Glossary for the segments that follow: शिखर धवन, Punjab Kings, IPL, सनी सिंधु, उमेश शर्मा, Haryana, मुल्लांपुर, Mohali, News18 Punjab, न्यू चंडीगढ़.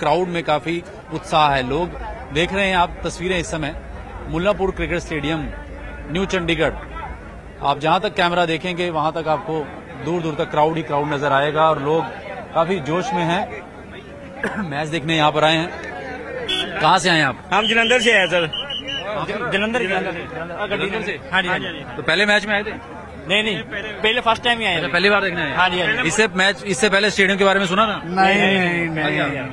Crowd में काफी उत्साह है। लोग देख रहे हैं आप तस्वीरें इस समय मुल्लांपुर cricket stadium न्यू चंडीगढ़। आप जहां तक कैमरा देखेंगे वहां तक आपको दूर दूर तक क्राउड ही क्राउड नजर आएगा और लोग काफी जोश में हैं। मैच देखने यहां पर आए हैं। कहां से आए आप? हम जलंधर से आए सर। जलंधर से? हाँ जी। तो पहले मैच में आए थे? नहीं, पहले फर्स्ट टाइम ही आए। पहली बार देखने आए? हाँ जी। इससे पहले स्टेडियम के बारे में सुना था? नहीं,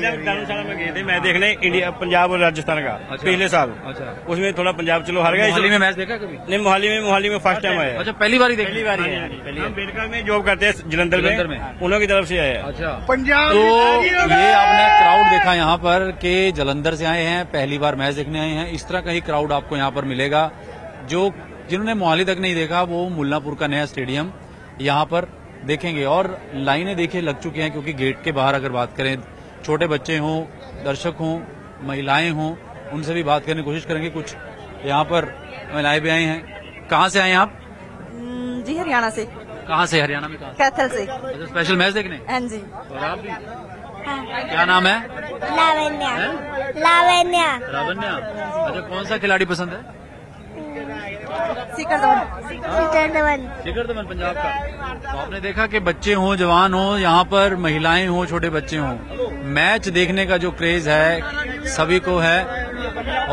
धर्मशाला में गए थे मैच देखने, इंडिया पंजाब और राजस्थान का पिछले साल। अच्छा, उसमें थोड़ा पंजाब चलो हार गया। मोहाली में मैच देखा कभी? नहीं, मोहाली में फर्स्ट टाइम आया। अच्छा, पहली बार? पहली बार बेलकर में जॉब करते हैं जलंधर में, उन्हों की तरफ से आए। अच्छा, पंजाब। तो ये आपने क्राउड देखा यहाँ पर के जलंधर से आए हैं, पहली बार मैच देखने आए हैं। इस तरह का ही क्राउड आपको यहाँ पर मिलेगा। जो जिन्होंने मोहाली तक नहीं देखा वो मुल्लांपुर का नया स्टेडियम यहाँ पर देखेंगे। और लाइनें देखिए लग चुकी हैं, क्योंकि गेट के बाहर अगर बात करें, छोटे बच्चे हों, दर्शक हों, महिलाएं हों, उनसे भी बात करने की कोशिश करेंगे। कुछ यहाँ पर महिलाएं भी आई हैं। कहाँ से आए हैं आप? जी, हरियाणा से। कहाँ से? हरियाणा में कहाँ? कैथल से। अच्छा, स्पेशल मैच देखने? हाँ जी। और आप भी? हाँ। क्या नाम है? लावण्या। अच्छा, कौन सा खिलाड़ी पसंद है? शिखर धवन, पंजाब का। तो आपने देखा कि बच्चे हों, जवान हों, यहाँ पर महिलाएं हों, छोटे बच्चे हों, मैच देखने का जो क्रेज है सभी को है।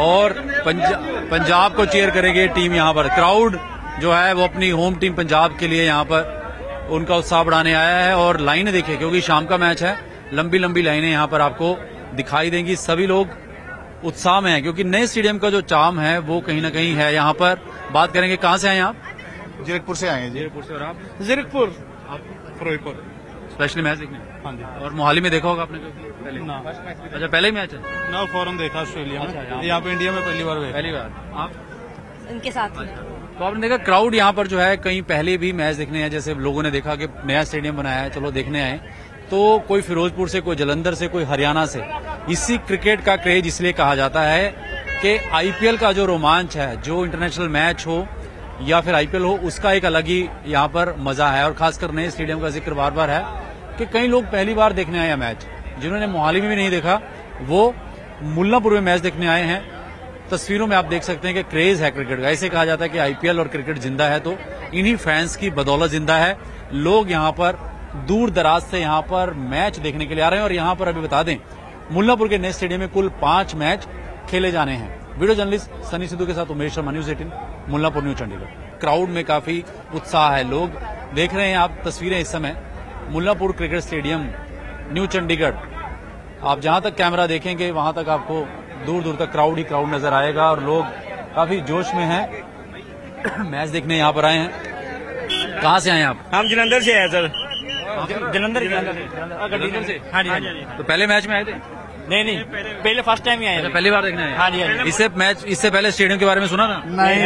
और पंजाब को चीयर करेगी टीम। यहाँ पर क्राउड जो है वो अपनी होम टीम पंजाब के लिए यहाँ पर उनका उत्साह बढ़ाने आया है। और लाइनें देखिए, क्योंकि शाम का मैच है, लंबी लंबी लाइनें यहाँ पर आपको दिखाई देंगी। सभी लोग उत्साह में है, क्योंकि नए स्टेडियम का जो चार्म है वो कहीं ना कहीं है। यहाँ पर बात करेंगे। कहाँ से आए हैं आप? जीरकपुर से आए हैं। जीरकपुर से। और आप? जीरकपुर। आप? फिरोजपुर। स्पेशली मैच देखने? हाँ जी। और मोहाली में देखा होगा आपने पहले? ना। अच्छा, पहले ही मैच है? ना, फॉरन देखा ऑस्ट्रेलिया में, यहाँ पे इंडिया में पहली बार। आप उनके साथ? तो आपने देखा क्राउड यहाँ पर जो है, कहीं पहले भी मैच देखने हैं। जैसे लोगों ने देखा कि नया स्टेडियम बनाया है, चलो देखने आए, तो कोई फिरोजपुर से, कोई जलंधर से, कोई हरियाणा से। इसी क्रिकेट का क्रेज इसलिए कहा जाता है कि आईपीएल का जो रोमांच है, जो इंटरनेशनल मैच हो या फिर आईपीएल हो, उसका एक अलग ही यहाँ पर मजा है। और खासकर नए स्टेडियम का जिक्र बार बार है कि कई लोग पहली बार देखने आए हैं मैच। जिन्होंने मोहाली में भी नहीं देखा वो मुल्लांपुर में मैच देखने आए हैं। तस्वीरों में आप देख सकते हैं कि क्रेज है क्रिकेट का। ऐसे कहा जाता है कि आईपीएल और क्रिकेट जिंदा है, तो इन्हीं फैंस की बदौलत जिंदा है। लोग यहाँ पर दूर दराज से यहाँ पर मैच देखने के लिए आ रहे हैं। और यहाँ पर अभी बता दें, मुल्लांपुर के नए स्टेडियम में कुल 5 मैच खेले जाने हैं। वीडियो जर्नलिस्ट सनी सिंधु के साथ उमेश शर्मा, News eighteen, मुल्लांपुर, न्यू चंडीगढ़। Crowd में काफी उत्साह है। लोग देख रहे हैं आप तस्वीरें इस समय मुल्लांपुर cricket stadium न्यू चंडीगढ़। आप जहां तक कैमरा देखेंगे वहां तक आपको दूर दूर तक क्राउड ही क्राउड नजर आएगा। और लोग काफी जोश में है। मैच देखने यहाँ पर आए हैं। कहाँ से आए आप? हम जलंधर से आए सर। जलंधर से? हाँ जी। तो पहले मैच में आए थे? नहीं, पहले फर्स्ट टाइम ही आए। अच्छा, पहली बार देखने आए? हाँ जी। इससे पहले स्टेडियम के बारे में सुना था? नहीं,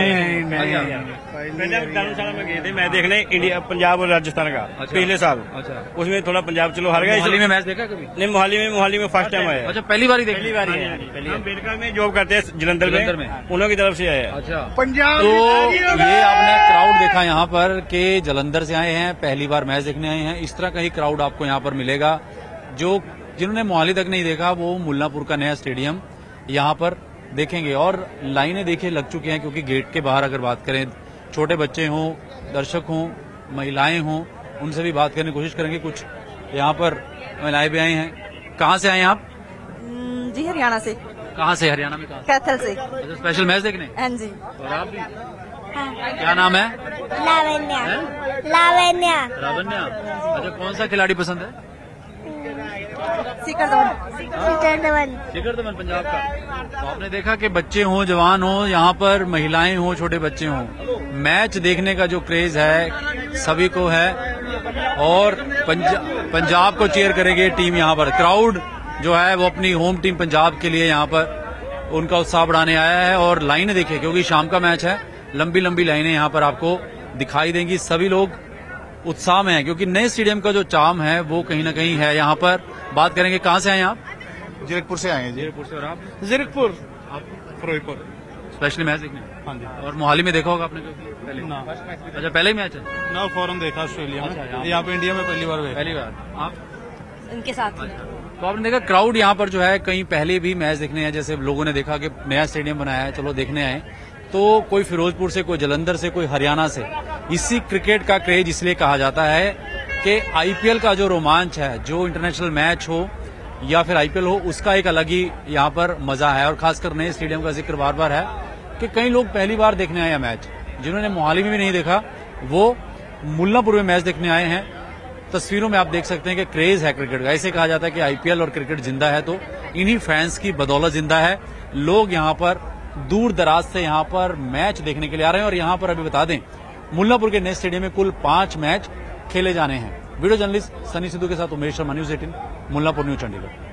धर्मशाला में गए थे मैच देखने, इंडिया पंजाब और राजस्थान का पिछले साल। अच्छा, उसमें थोड़ा पंजाब चलो हार गया। मोहाली में मैच देखा कभी? नहीं, मोहाली में फर्स्ट टाइम आया। अच्छा, पहली बार बेलकर में जॉब करते हैं जलंधर में, उन्हों की तरफ से आया। अच्छा, पंजाब। तो ये आपने क्राउड देखा यहाँ पर के जलंधर से आए हैं, पहली बार मैच देखने आए हैं। इस तरह का ही क्राउड आपको यहाँ पर मिलेगा। जो जिन्होंने मोहाली तक नहीं देखा वो मुल्लांपुर का नया स्टेडियम यहाँ पर देखेंगे। और लाइनें देखिए लग चुकी हैं, क्योंकि गेट के बाहर अगर बात करें, छोटे बच्चे हों, दर्शक हों, महिलाएं हों, उनसे भी बात करने की कोशिश करेंगे। कुछ यहाँ पर महिलाएं भी आई हैं। कहाँ से आए हैं आप? जी, हरियाणा से। कहाँ से? हरियाणा में कहाँ? कैथल से। अच्छा, स्पेशल मैच देखने? हाँ जी। और आप भी? हाँ। क्या नाम है? लावण्या। अच्छा, कौन सा खिलाड़ी पसंद है? शिखर धवन, पंजाब का। तो आपने देखा कि बच्चे हों, जवान हों, यहाँ पर महिलाएं हों, छोटे बच्चे हों, मैच देखने का जो क्रेज है सभी को है। और पंजाब को चीयर करेगी टीम। यहाँ पर क्राउड जो है वो अपनी होम टीम पंजाब के लिए यहाँ पर उनका उत्साह बढ़ाने आया है। और लाइनें देखिए, क्योंकि शाम का मैच है, लंबी लंबी लाइनें यहाँ पर आपको दिखाई देंगी। सभी लोग उत्साह में है, क्योंकि नए स्टेडियम का जो चार्म है वो कहीं ना कहीं है। यहाँ पर बात करेंगे। कहाँ से आए हैं आप? जीरकपुर से आए हैं। जीरकपुर से। और आप? जीरकपुर। आप? फिरोजपुर। स्पेशली मैच देखने? हाँ जी। और मोहाली में देखा होगा आपने पहले? ना। अच्छा, पहले ही मैच है? ना, फॉरन देखा ऑस्ट्रेलिया में, यहाँ पे इंडिया में पहली बार। आप उनके साथ? तो आपने देखा क्राउड यहाँ पर जो है कहीं पहले भी मैच देखने हैं, जैसे लोगों ने देखा कि नया स्टेडियम बनाया है, चलो देखने आए, तो कोई फिरोजपुर से, कोई जलंधर से, कोई हरियाणा से। इसी क्रिकेट का क्रेज इसलिए कहा जाता है कि आईपीएल का जो रोमांच है, जो इंटरनेशनल मैच हो या फिर आईपीएल हो, उसका एक अलग ही यहाँ पर मजा है। और खासकर नए स्टेडियम का जिक्र बार बार है कि कई लोग पहली बार देखने आए हैं मैच, जिन्होंने मोहाली में भी नहीं देखा वो मुल्लांपुर में मैच देखने आए हैं। तस्वीरों में आप देख सकते हैं कि क्रेज है क्रिकेट का। ऐसे कहा जाता है कि आईपीएल और क्रिकेट जिंदा है, तो इन्हीं फैंस की बदौलत जिंदा है। लोग यहाँ पर दूर दराज से यहाँ पर मैच देखने के लिए आ रहे हैं। और यहाँ पर अभी बता दें, मुल्लांपुर के नए स्टेडियम में कुल 5 मैच खेले जाने हैं। वीडियो जर्नलिस्ट सनी सिंधु के साथ उमेश शर्मा, News18, मुल्लांपुर, न्यूज चंडीगढ़।